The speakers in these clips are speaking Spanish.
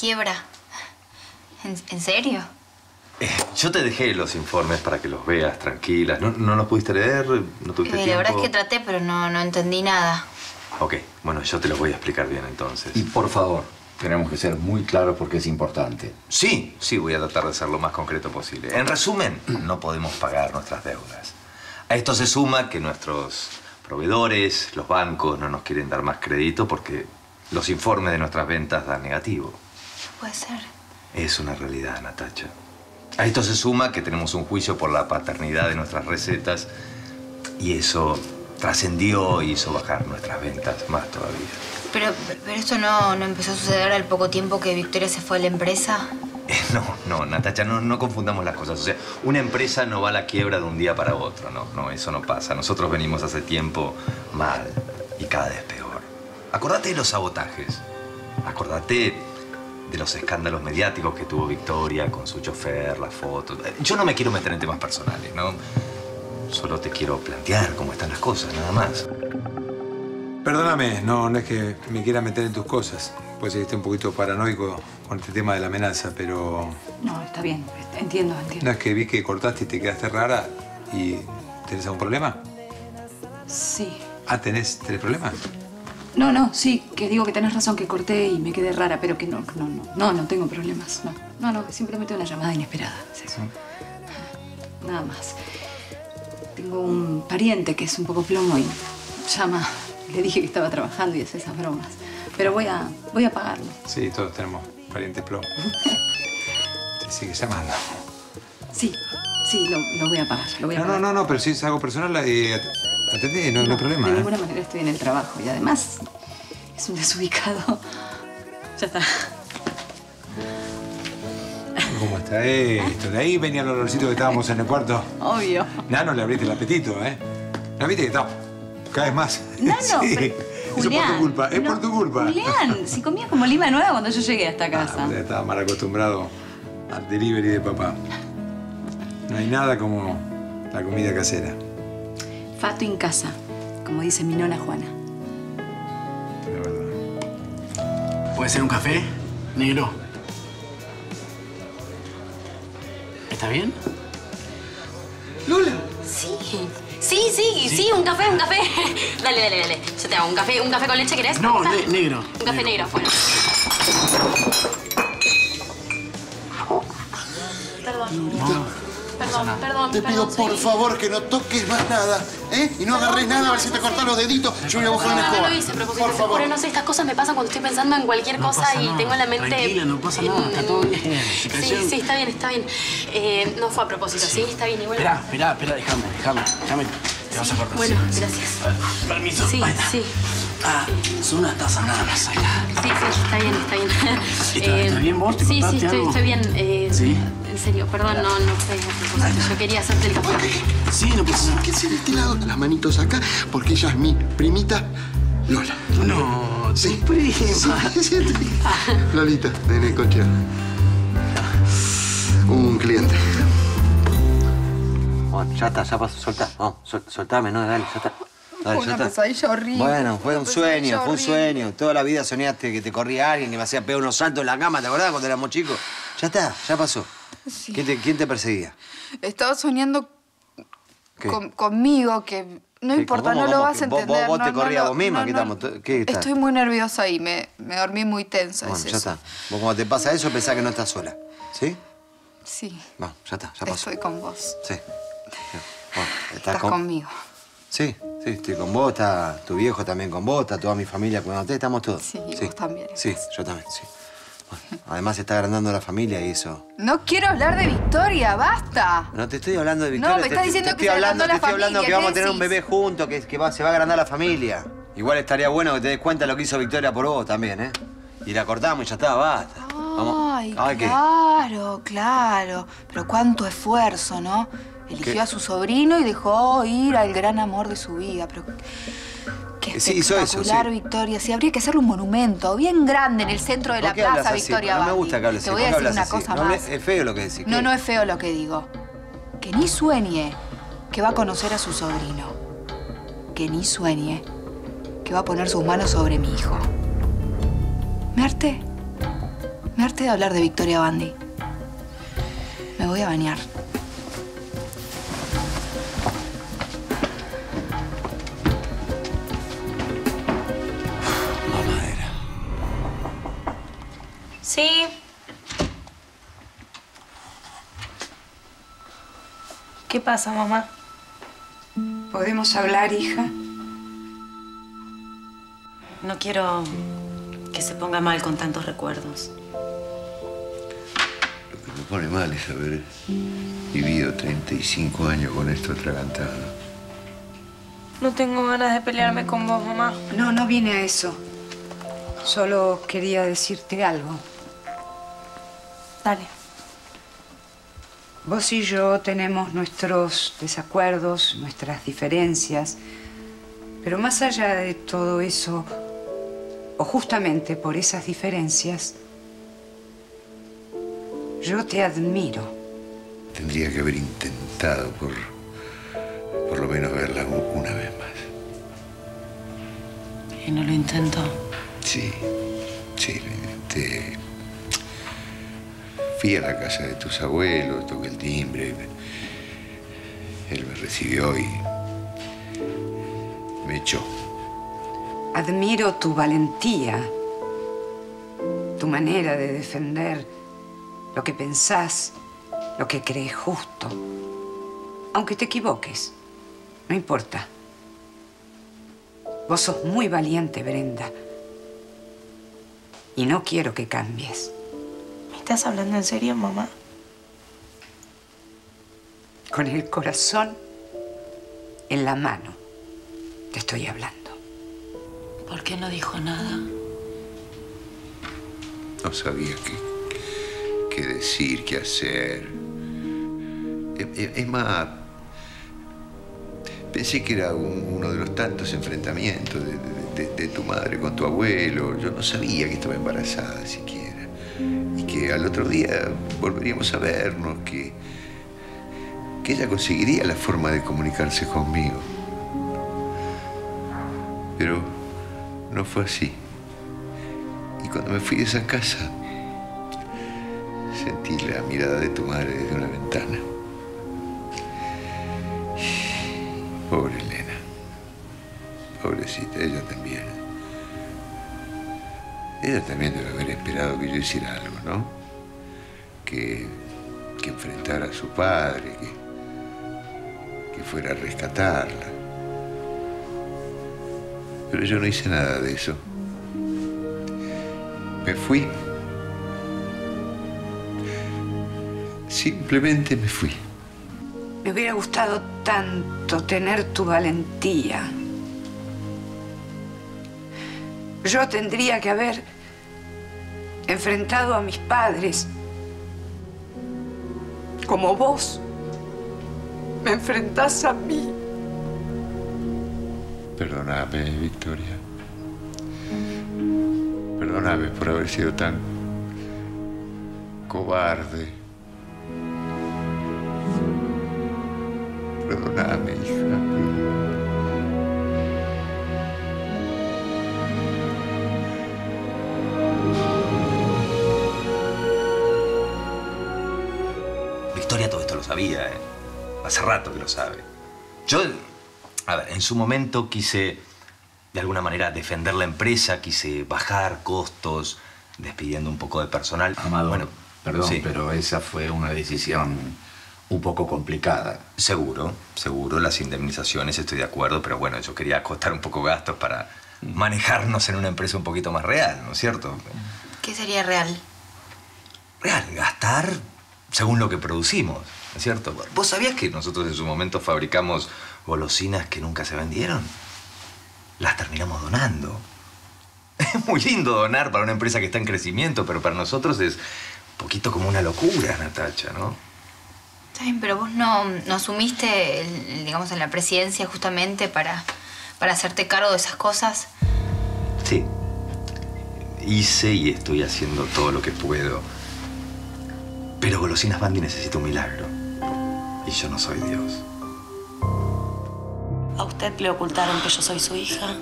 quiebra. ¿En serio? Yo te dejé los informes para que los veas tranquilas. ¿No los pudiste leer? ¿No tuviste tiempo? La verdad es que traté, pero no entendí nada. Ok, bueno, yo te los voy a explicar bien entonces. Y por favor, tenemos que ser muy claros porque es importante. Sí, voy a tratar de ser lo más concreto posible. En resumen, no podemos pagar nuestras deudas. A esto se suma que nuestros proveedores, los bancos, no nos quieren dar más crédito porque los informes de nuestras ventas dan negativo. Puede ser. Es una realidad, Natacha. A esto se suma que tenemos un juicio por la paternidad de nuestras recetas y eso trascendió e hizo bajar nuestras ventas más todavía. Pero esto no empezó a suceder al poco tiempo que Victoria se fue a la empresa. No, Natacha, no confundamos las cosas. O sea, una empresa no va a la quiebra de un día para otro. No, eso no pasa. Nosotros venimos hace tiempo mal y cada vez peor. Acordate de los sabotajes. Acordate de los escándalos mediáticos que tuvo Victoria con su chofer, las fotos. Yo no me quiero meter en temas personales, ¿no? Solo te quiero plantear cómo están las cosas, nada más. Perdóname, no es que me quiera meter en tus cosas. Pues esté un poquito paranoico con este tema de la amenaza, pero... No, está bien. Entiendo. No es que vi que cortaste y te quedaste rara y... ¿Tenés algún problema? Sí. Ah, ¿tenés tres problemas? No, sí, que digo que tenés razón, que corté y me quedé rara, pero que no tengo problemas, no, simplemente una llamada inesperada, es eso. Nada más. Tengo un pariente que es un poco plomo y llama. Le dije que estaba trabajando y hace esas bromas. Pero voy a pagarlo. Sí, todos tenemos parientes plomo. Te sigue llamando. Sí, lo voy a pagar. Lo voy a pagar. No, pero si es algo personal, atendí, no hay problema. De ninguna manera estoy en el trabajo y además es un desubicado. Ya está. ¿Cómo está esto? De ahí venía el olorcito que estábamos en el cuarto. Obvio. Nano, le abriste el apetito, ¿eh? ¿No viste que está? Cada vez más. Nano, sí. Pero... Julián, es por tu culpa, por tu culpa. Julián, si comías como lima nueva cuando yo llegué a esta casa. Pues estaba mal acostumbrado al delivery de papá. No hay nada como la comida casera. Fato en casa, como dice mi nona Juana. De verdad. ¿Puede ser un café, negro? ¿Está bien? ¿Lula? Sí, un café. Dale. Yo te hago un café con leche, ¿querés? No, negro. Un café negro, afuera. Perdón. No. Perdón. Te pido, por favor, que no toques más nada, ¿eh? Y no agarres nada, a ver si te cortas los deditos. Yo voy a buscar una escoba. No lo hice, pero por favor. No sé, estas cosas me pasan cuando estoy pensando en cualquier cosa y tengo en la mente... Tranquila, no pasa nada, está todo bien. Sí, está bien. No fue a propósito, sí, está bien igual. Esperá, déjame. Te vas a cortar. Bueno, gracias. Permiso. Sí. Ah, son unas tazas nada más acá. Sí, está bien. ¿Está bien vos? Sí, estoy bien. ¿Sí? En serio, perdón, no fue a propósito. Yo quería hacerte el café. Sí, no pasa nada. ¿Qué es este lado? Las manitos acá, porque ella es mi primita Lola. No, sí. Prima. Sí, Lolita, de Necochea. Un cliente. Bueno, ya pasó, soltá. No, soltame, no, dale, soltá. Una pesadilla horrible. Bueno, fue un sueño. Toda la vida soñaste que te corría alguien, que me hacía pegar unos saltos en la cama, ¿te acordás cuando éramos chicos? Ya está, ya pasó. Sí. ¿Quién te perseguía? Estaba soñando conmigo, que no importa, ¿cómo, lo vas a entender. Vos te corrías vos misma, ¿qué estás? Estoy muy nerviosa y me dormí muy tensa. Bueno, ya está. Vos cuando te pasa eso pensás que no estás sola, ¿sí? Sí. Bueno, ya está, ya pasó. Estoy con vos. Sí. Bueno, estás conmigo. Sí, estoy con vos, está tu viejo también con vos, está toda mi familia con usted, estamos todos. Sí, vos también. Sí, yo también, sí. Bueno, además se está agrandando la familia y eso. No quiero hablar de Victoria, basta. No te estoy hablando de Victoria. No, me estás diciendo que se agrandó la familia. Te estoy hablando que vamos a tener un bebé juntos, que se va a agrandar la familia. Igual estaría bueno que te des cuenta lo que hizo Victoria por vos también, ¿eh? Y la cortamos y ya está, basta. Ay, claro. Pero cuánto esfuerzo, ¿no? Eligió a su sobrino y dejó ir al gran amor de su vida. Pero qué espectacular, Victoria. Sí, habría que hacerle un monumento bien grande en el centro de la plaza, Victoria Bandi. No me gusta que hables así. Te voy a decir una cosa más. Es feo lo que decís. No es feo lo que digo. Que ni sueñe que va a conocer a su sobrino. Que ni sueñe que va a poner sus manos sobre mi hijo. ¿Me harté? Me harté de hablar de Victoria Bandi. Me voy a bañar. Mamadera. Sí. ¿Qué pasa, mamá? ¿Podemos hablar, hija? No quiero que se ponga mal con tantos recuerdos. Lo que me pone mal es haber vivido 35 años con esto atragantado. No tengo ganas de pelearme con vos, mamá. No, no vine a eso. Solo quería decirte algo. Dale. Vos y yo tenemos nuestros desacuerdos, nuestras diferencias. Pero más allá de todo eso, o justamente por esas diferencias, yo te admiro. Tendría que haber intentado por lo menos verla una vez más. ¿Y no lo intentó? Sí, sí, lo intenté. Fui a la casa de tus abuelos, toqué el timbre. Él me recibió y me echó. Admiro tu valentía, tu manera de defender lo que pensás, lo que crees justo. Aunque te equivoques, no importa. Vos sos muy valiente, Brenda. Y no quiero que cambies. ¿Me estás hablando en serio, mamá? Con el corazón en la mano te estoy hablando. ¿Por qué no dijo nada? No sabía qué decir, qué hacer. Es más, pensé que era uno de los tantos enfrentamientos de tu madre con tu abuelo. Yo no sabía que estaba embarazada siquiera. Y que al otro día volveríamos a vernos, que ella conseguiría la forma de comunicarse conmigo. Pero no fue así. Y cuando me fui de esa casa, sentí la mirada de tu madre desde una ventana. Pobre Elena. Pobrecita, ella también. Ella también debe haber esperado que yo hiciera algo, ¿no? Que enfrentara a su padre, que fuera a rescatarla. Pero yo no hice nada de eso. Me fui. Simplemente me fui. Me hubiera gustado tanto tener tu valentía. Yo tendría que haber enfrentado a mis padres como vos me enfrentás a mí. Perdóname, Victoria. Perdóname por haber sido tan cobarde. Perdóname, hija. Victoria todo esto lo sabía, ¿eh? Hace rato que lo sabe. Yo... A ver, en su momento quise, de alguna manera, defender la empresa, quise bajar costos, despidiendo un poco de personal. Amado, bueno, perdón, sí, pero esa fue una decisión un poco complicada. Seguro, seguro, las indemnizaciones, estoy de acuerdo, pero bueno, yo quería acotar un poco gastos para manejarnos en una empresa un poquito más real, ¿no es cierto? ¿Qué sería real? Real, gastar según lo que producimos, ¿no es cierto? ¿Vos sabías que nosotros en su momento fabricamos golosinas que nunca se vendieron? Las terminamos donando. Es muy lindo donar para una empresa que está en crecimiento, pero para nosotros es un poquito como una locura, Natacha, ¿no? Está bien, pero vos no asumiste, digamos, en la presidencia justamente para hacerte cargo de esas cosas. Sí. Hice y estoy haciendo todo lo que puedo. Pero golosinas Bandi necesita un milagro. Y yo no soy Dios. ¿A usted le ocultaron que yo soy su hija?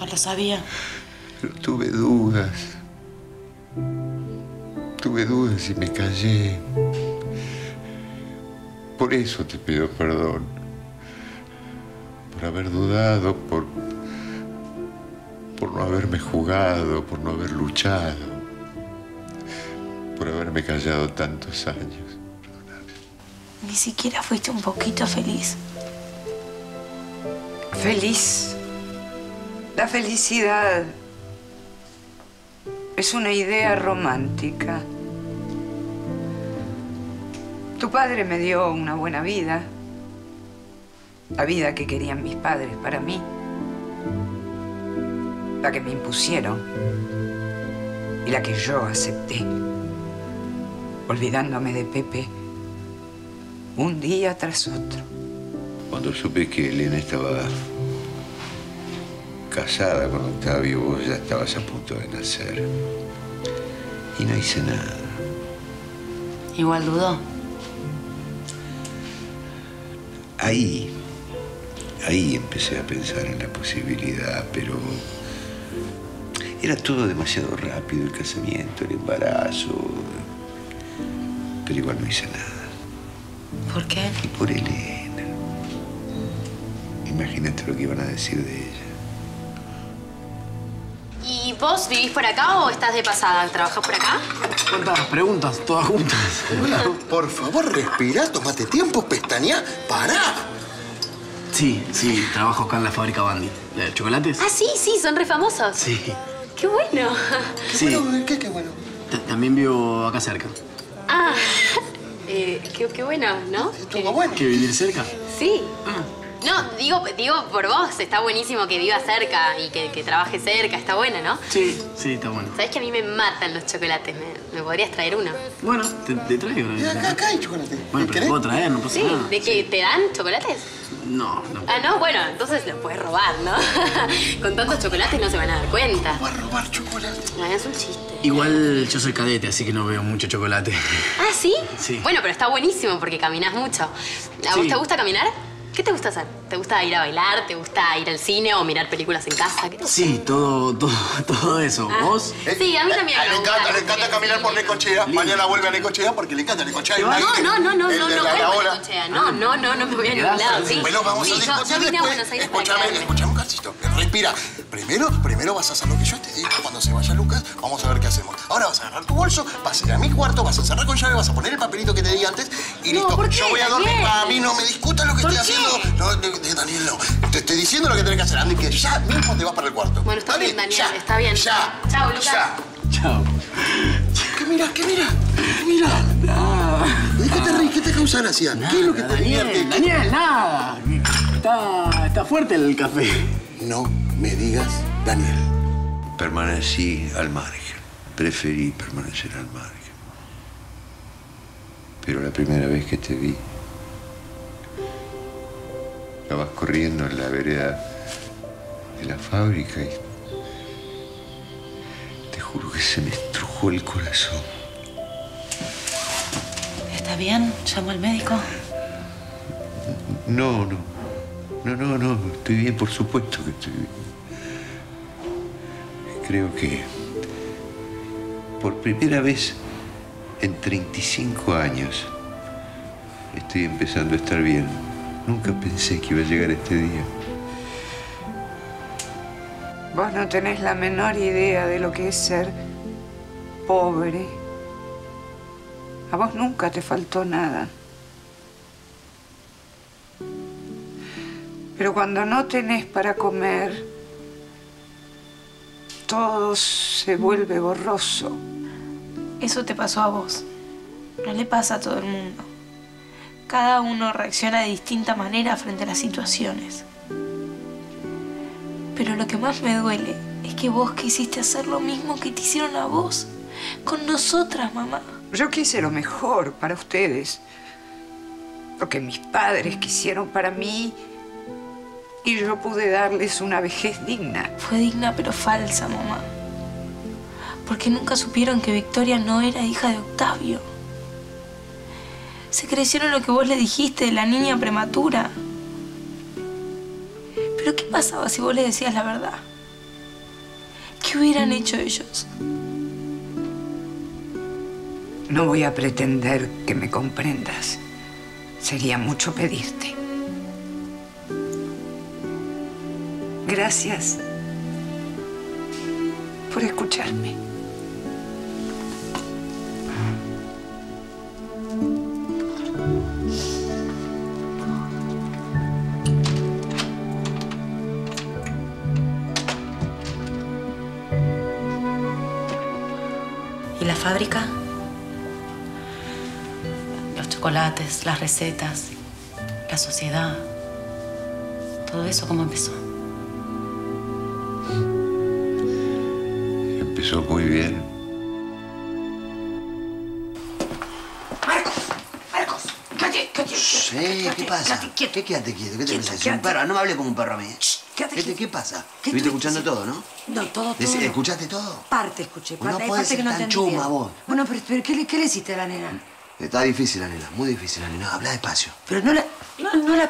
¿No lo sabía? Pero tuve dudas. tuve dudas y me callé. Por eso te pido perdón. Por haber dudado, por no haberme jugado, por no haber luchado, por haberme callado tantos años. Perdóname. Ni siquiera fuiste un poquito feliz. Feliz. La felicidad es una idea romántica. Tu padre me dio una buena vida. La vida que querían mis padres para mí. La que me impusieron. Y la que yo acepté. Olvidándome de Pepe. Un día tras otro. Cuando supe que Elena estaba casada con Octavio, vos ya estabas a punto de nacer. Y no hice nada. Igual dudó. Ahí empecé a pensar en la posibilidad, pero era todo demasiado rápido, el casamiento, el embarazo. Pero igual no hice nada. ¿Por qué? Y por Elena. Imagínate lo que iban a decir de ella. ¿Y vos vivís por acá o estás de pasada? ¿Trabajás por acá? ¿Cuántas preguntas? Todas juntas. Por favor, respirá, tomate tiempo, pestañeá, pará. Sí, trabajo acá en la fábrica Bandi. ¿La de chocolates? Ah, sí, son re famosos. Sí. ¡Qué bueno! ¿Qué bueno? También vivo acá cerca. Ah, qué bueno, ¿no? Estuvo bueno. ¿Que vivir cerca? Sí. Ah. No, digo por vos, está buenísimo que vivas cerca y que trabajes cerca, está bueno, ¿no? Sí, está bueno. Sabés que a mí me matan los chocolates, me podrías traer uno. Bueno, te traigo. Acá hay chocolate. Bueno, pero te puedo traer, no pasa nada. ¿De qué? ¿Te dan chocolates? No. Ah, no, bueno, entonces los puedes robar, ¿no? Con tantos chocolates no se van a dar cuenta. ¿Cómo vas a robar chocolate? No, es un chiste. Igual yo soy cadete, así que no veo mucho chocolate. ¿Ah, sí? Sí. Bueno, pero está buenísimo porque caminás mucho. ¿A vos te gusta caminar? ¿Qué te gusta hacer? ¿Te gusta ir a bailar? ¿Te gusta ir al cine o mirar películas en casa? ¿Qué te gusta? Sí, todo eso. Ah. ¿Vos? Sí, a mí también me gusta. Le encanta caminar por Necochea. Mañana vuelve a Necochea porque le encanta Necochea. No me voy a ningún lado, ¿sí? Bueno, vamos a discutir después. Escuchame un cachito. Respira. Primero vas a hacer lo que yo te digo. Cuando se vaya Lucas, vamos a ver qué hacemos. Ahora vas a agarrar tu bolso, vas a ir a mi cuarto, vas a cerrar con llave, vas a poner el papelito que te di antes y listo. Yo voy a dormir. A mí no me discutas lo que estoy haciendo. No, Daniel, no. Te estoy diciendo lo que tenés que hacer, Andy, que ya mismo te vas para el cuarto. Bueno, está bien, Daniel, está bien. Ya. Chao, Lucas. Chao. ¿Qué mirás? Nada. ¿Qué te causa gracia? ¿Qué es lo que te divierte? Daniel, nada. Está fuerte el café. No me digas, Daniel. Permanecí al margen. Preferí permanecer al margen. Pero la primera vez que te vi, estabas corriendo en la vereda de la fábrica y te juro que se me estrujó el corazón. ¿Está bien? ¿Llamó al médico? No, estoy bien, por supuesto que estoy bien. Creo que por primera vez en 35 años estoy empezando a estar bien. Nunca pensé que iba a llegar este día. Vos no tenés la menor idea de lo que es ser pobre. A vos nunca te faltó nada. Pero cuando no tenés para comer, todo se vuelve borroso. Eso te pasó a vos. No le pasa a todo el mundo. Cada uno reacciona de distinta manera frente a las situaciones. Pero lo que más me duele es que vos quisiste hacer lo mismo que te hicieron a vos, con nosotras, mamá. Yo quise lo mejor para ustedes. Lo que mis padres quisieron para mí. Y yo pude darles una vejez digna. Fue digna, pero falsa, mamá. Porque nunca supieron que Victoria no era hija de Octavio. Se creyeron lo que vos le dijiste de la niña prematura. Pero ¿qué pasaba si vos le decías la verdad? ¿Qué hubieran hecho ellos? No voy a pretender que me comprendas. Sería mucho pedirte. Gracias por escucharme. ¿Y la fábrica? Los chocolates, las recetas, la sociedad. ¿Todo eso cómo empezó? Empezó muy bien. Marcos, quédate. Sí, ¿qué pasa? Quédate quieto. ¿Qué te pasa? No me hables como un perro a mí. ¿Qué pasa? Estuviste escuchando todo, ¿no? No, todo. ¿Escuchaste todo? Parte escuché. No podés ser tan chuma vos. Bueno, pero ¿qué le hiciste a la nena? Está difícil la nena, muy difícil la nena. Habla despacio. Pero no la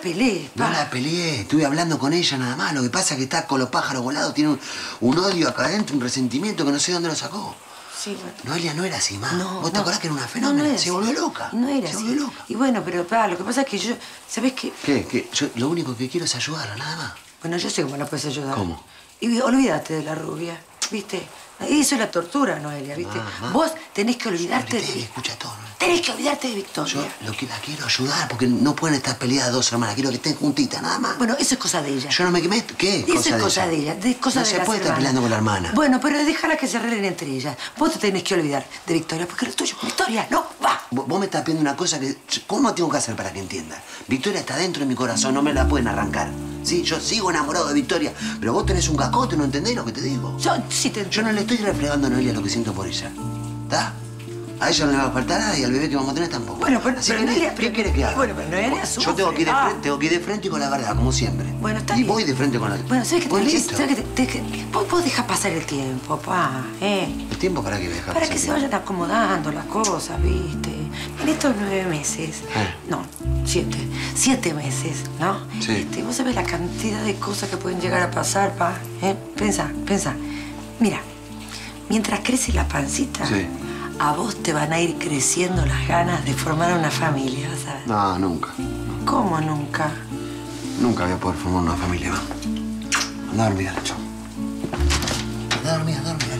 peleé, pa. No la peleé. Estuve hablando con ella nada más. Lo que pasa es que está con los pájaros volados. Tiene un odio acá adentro, un resentimiento que no sé dónde lo sacó. Sí, bueno. Noelia no era así, ma. No, ¿Vos te acordás que era una fenómena? No, se volvió loca. No era así. Se volvió loca. Y bueno, pero pa, lo que pasa es que yo... ¿Sabés qué? ¿Qué? Yo lo único que quiero es ayudarla, nada más. Bueno, yo sé cómo la puedes ayudar. ¿Cómo? Y olvídate de la rubia, ¿viste? Eso es la tortura, Noelia, ¿viste? Mamá. Vos tenés que olvidarte de... Escucha todo, ¿no? Tenés que olvidarte de Victoria. Yo la quiero ayudar porque no pueden estar peleadas dos hermanas. Quiero que estén juntitas, nada más. Bueno, eso es cosa de ella. Yo no me quemé. ¿Qué? Eso es cosa de ella. No se puede estar peleando con la hermana. Bueno, pero déjala que se arreglen entre ellas. Vos te tenés que olvidar de Victoria porque lo tuyo, Victoria, no va. Vos me estás pidiendo una cosa que... ¿Cómo tengo que hacer para que entienda? Victoria está dentro de mi corazón, no me la pueden arrancar. Sí, yo sigo enamorado de Victoria, pero vos tenés un cascote, ¿no entendés lo que te digo? Yo sí te entiendo. Yo no le estoy reflejando a Noelia lo que siento por ella, ¿está? A ella no le va a faltar nada y al bebé que vamos a tener tampoco. Bueno, pero Noelia... ¿Qué querés que haga? Bueno, pero Noelia sufre. Yo tengo que ir de frente y con la verdad, como siempre. Bueno, está bien. Y voy de frente con la... Bueno, ¿sabés qué? Vos dejás pasar el tiempo, papá, ¿eh? ¿El tiempo para qué dejás pasar? Para que se vayan acomodando las cosas, ¿viste? En estos 9 meses... No, 7. 7 meses, ¿no? Sí. Vos sabés la cantidad de cosas que pueden llegar a pasar, pa, ¿eh? Pensá. Mira, mientras crece la pancita... Sí. A vos te van a ir creciendo las ganas de formar una familia, ¿sabes? No, nunca. ¿Cómo nunca? Nunca voy a poder formar una familia, va. Andá a dormir, Nacho. Andá a dormir.